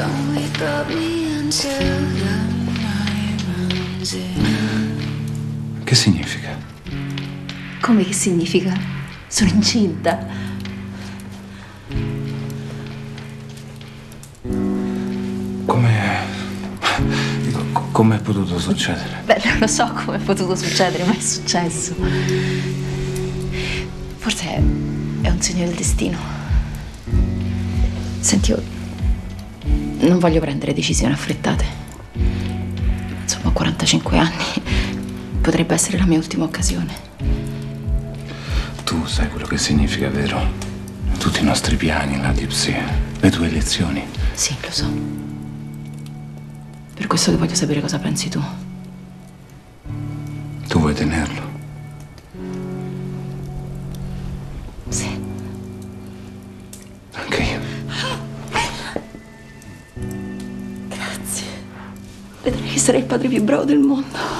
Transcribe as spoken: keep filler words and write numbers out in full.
song we probably until the night runs in. Che significa? Come che significa? Sono incinta. Come... dico, come è potuto succedere? Beh, non lo so come è potuto succedere, ma è successo. Forse è, è un segno del destino. Senti, io non voglio prendere decisioni affrettate. Insomma, ho quarantacinque anni. Potrebbe essere la mia ultima occasione. Tu sai quello che significa, vero? Tutti i nostri piani, la dipsia, le tue elezioni. Sì, lo so. Per questo che voglio sapere cosa pensi tu. Tu vuoi tenerlo? Sì. Anche io. Vedrai che sarai il padre più bravo del mondo.